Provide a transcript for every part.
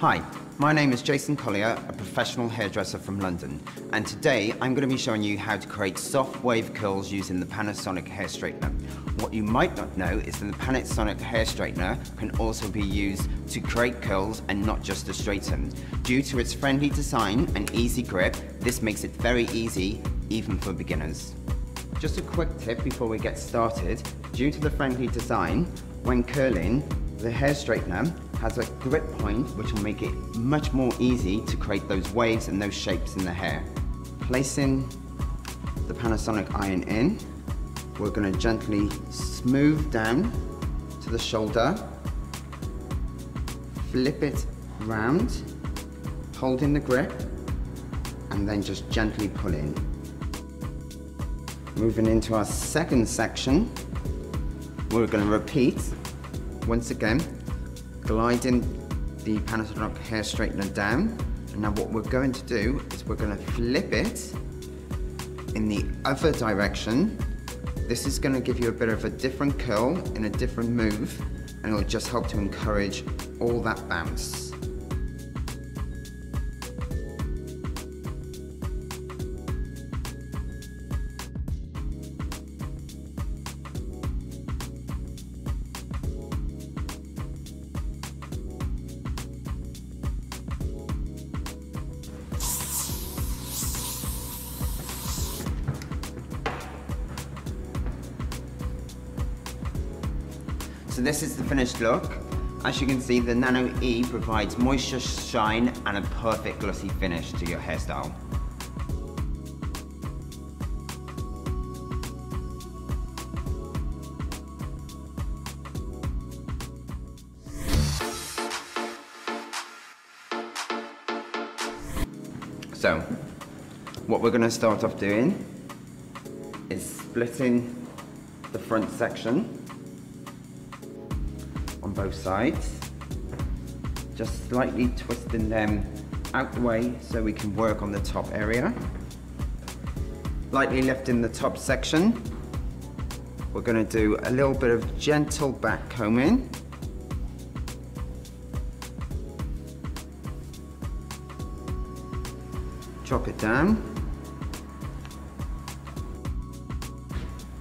Hi, my name is Jason Collier, a professional hairdresser from London, and today I'm going to be showing you how to create soft wave curls using the Panasonic hair straightener. What you might not know is that the Panasonic hair straightener can also be used to create curls and not just to straighten. Due to its friendly design and easy grip, this makes it very easy, even for beginners. Just a quick tip before we get started, due to the friendly design, when curling, the hair straightener has a grip point which will make it much more easy to create those waves and those shapes in the hair. Placing the Panasonic iron in, we're going to gently smooth down to the shoulder, flip it round, holding the grip, and then just gently pull in. Moving into our second section, we're going to repeat once again, gliding the Panasonic hair straightener down. And now what we're going to do is we're going to flip it in the other direction. This is going to give you a bit of a different curl in a different move, and it'll just help to encourage all that bounce. So this is the finished look. As you can see, the Nano E provides moisture, shine, and a perfect glossy finish to your hairstyle. So, what we're gonna start off doing is splitting the front section on both sides, just slightly twisting them out the way so we can work on the top area. Lightly lifting the top section, we're going to do a little bit of gentle back combing. Drop it down.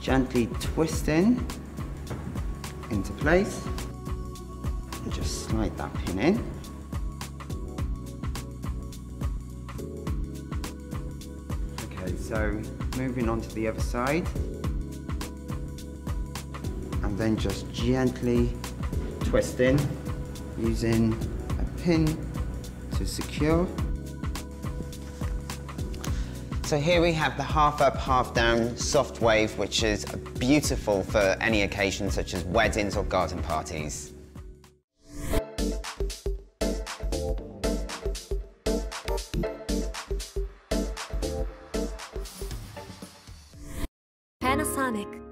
Gently twisting into place. And just slide that pin in. Okay, so moving on to the other side. And then just gently twist in, using a pin to secure. So here we have the half up, half down soft wave, which is beautiful for any occasion such as weddings or garden parties. Panasonic.